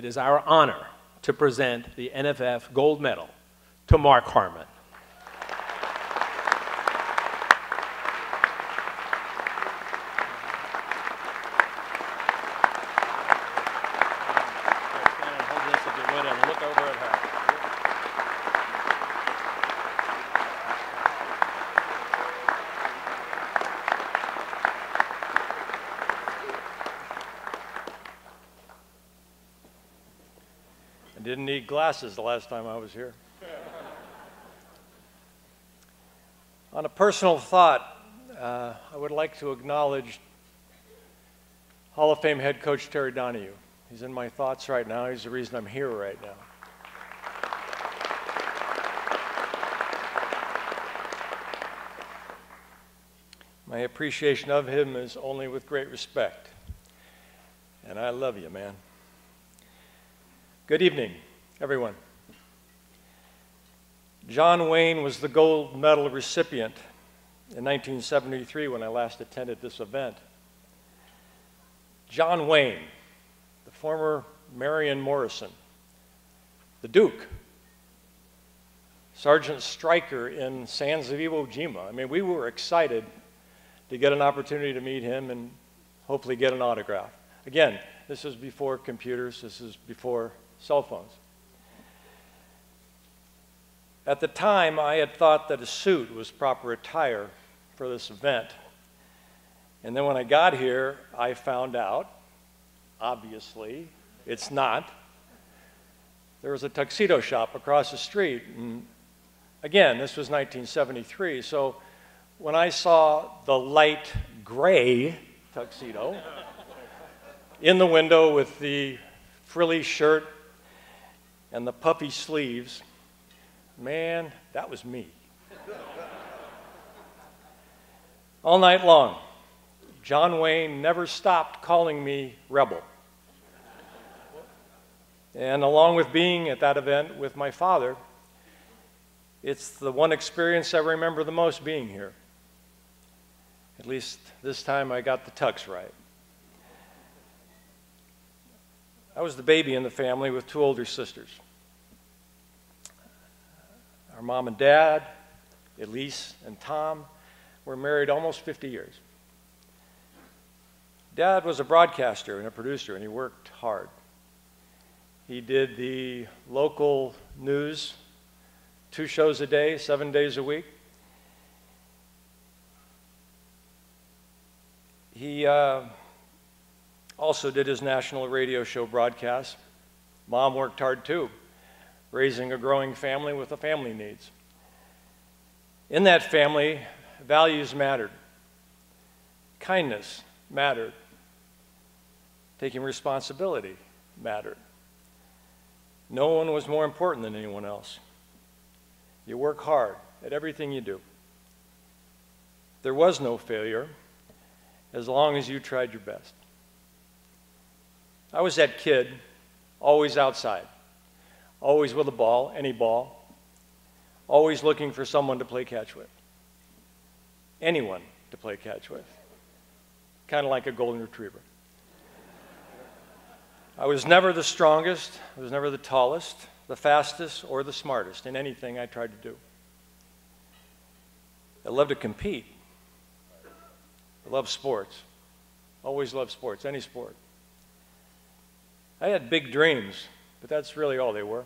It is our honor to present the NFF Gold Medal to Mark Harmon. Didn't need glasses the last time I was here. On a personal thought, I would like to acknowledge Hall of Fame head coach Terry Donahue. He's in my thoughts right now. He's the reason I'm here right now. My appreciation of him is only with great respect. And I love you, man. Good evening, everyone. John Wayne was the gold medal recipient in 1973 when I last attended this event. John Wayne, the former Marion Morrison, the Duke, Sergeant Stryker in Sands of Iwo Jima. I mean, we were excited to get an opportunity to meet him and hopefully get an autograph. Again, this was before computers, this was before cell phones. At the time, I had thought that a suit was proper attire for this event. And then when I got here, I found out, obviously, it's not. There was a tuxedo shop across the street. And again, this was 1973. So when I saw the light gray tuxedo in the window with the frilly shirt and the puffy sleeves, man, that was me. All night long, John Wayne never stopped calling me rebel. And along with being at that event with my father, it's the one experience I remember the most being here. At least this time I got the tux right. I was the baby in the family with two older sisters. Our mom and dad, Elise and Tom, were married almost 50 years. Dad was a broadcaster and a producer, and he worked hard. He did the local news, 2 shows a day, 7 days a week. He also did his national radio show broadcast. Mom worked hard too, raising a growing family with the family needs. In that family, values mattered. Kindness mattered. Taking responsibility mattered. No one was more important than anyone else. You work hard at everything you do. There was no failure as long as you tried your best. I was that kid, always outside, always with a ball, any ball, always looking for someone to play catch with. Anyone to play catch with. Kind of like a golden retriever. I was never the strongest, I was never the tallest, the fastest, or the smartest in anything I tried to do. I loved to compete. I loved sports. Always loved sports, any sport. I had big dreams, but that's really all they were.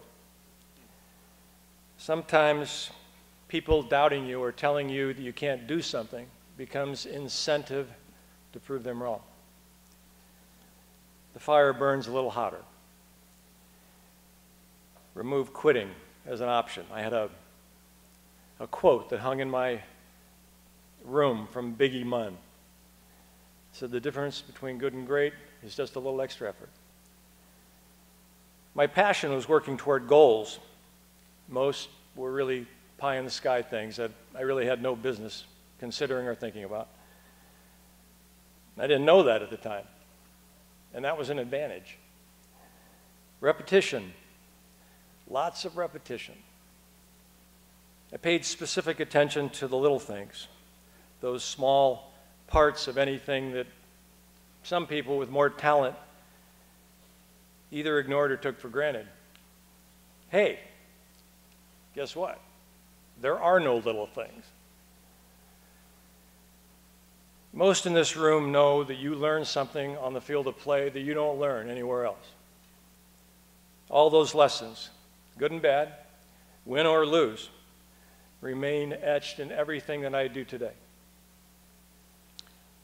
Sometimes people doubting you or telling you that you can't do something becomes incentive to prove them wrong. The fire burns a little hotter. Remove quitting as an option. I had a quote that hung in my room from Biggie Munn. It said, "The difference between good and great is just a little extra effort." My passion was working toward goals. Most were really pie-in-the-sky things that I really had no business considering or thinking about. I didn't know that at the time, and that was an advantage. Repetition, lots of repetition. I paid specific attention to the little things, those small parts of anything that some people with more talent either ignored or took for granted. Hey, guess what? There are no little things. Most in this room know that you learn something on the field of play that you don't learn anywhere else. All those lessons, good and bad, win or lose, remain etched in everything that I do today.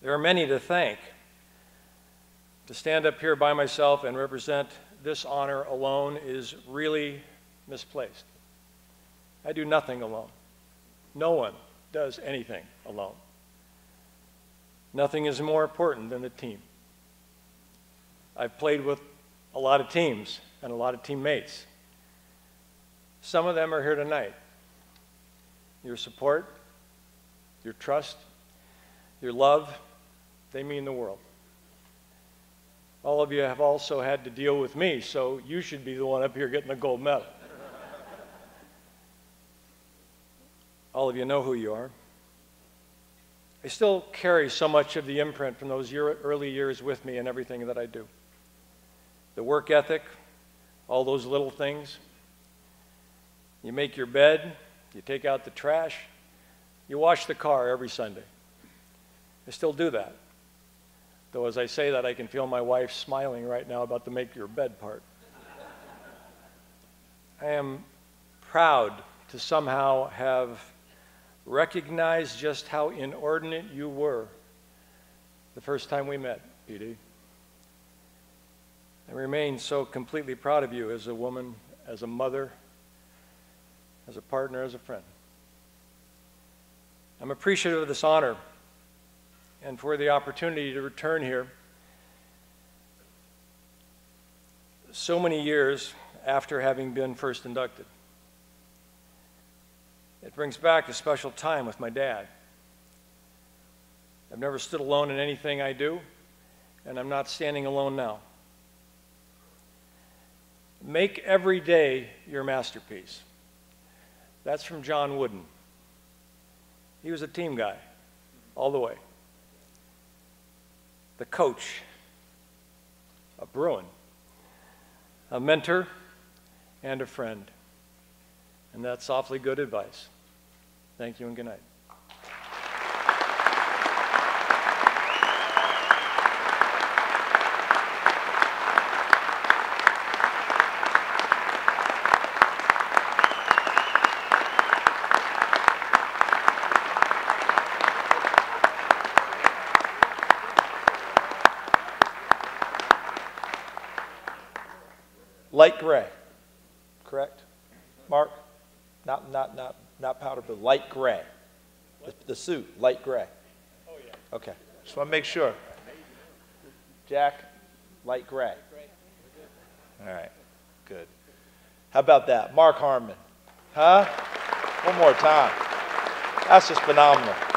There are many to thank. To stand up here by myself and represent this honor alone is really misplaced. I do nothing alone. No one does anything alone. Nothing is more important than the team. I've played with a lot of teams and a lot of teammates. Some of them are here tonight. Your support, your trust, your love, they mean the world. All of you have also had to deal with me, so you should be the one up here getting the gold medal. All of you know who you are. I still carry so much of the imprint from those early years with me in everything that I do. The work ethic, all those little things. You make your bed, you take out the trash, you wash the car every Sunday. I still do that. Though as I say that, I can feel my wife smiling right now about the make your bed part. I am proud to somehow have recognized just how inordinate you were the first time we met, PD. I remain so completely proud of you as a woman, as a mother, as a partner, as a friend. I'm appreciative of this honor and for the opportunity to return here so many years after having been first inducted. It brings back a special time with my dad. I've never stood alone in anything I do, and I'm not standing alone now. Make every day your masterpiece. That's from John Wooden. He was a team guy all the way. The coach, a Bruin, a mentor, and a friend. And that's awfully good advice. Thank you and good night. Light gray, correct? Mark, not powder blue, light gray. The suit, light gray. Oh yeah. Okay. Just want to make sure. Jack, light gray. All right. Good. How about that, Mark Harmon? Huh? One more time. That's just phenomenal.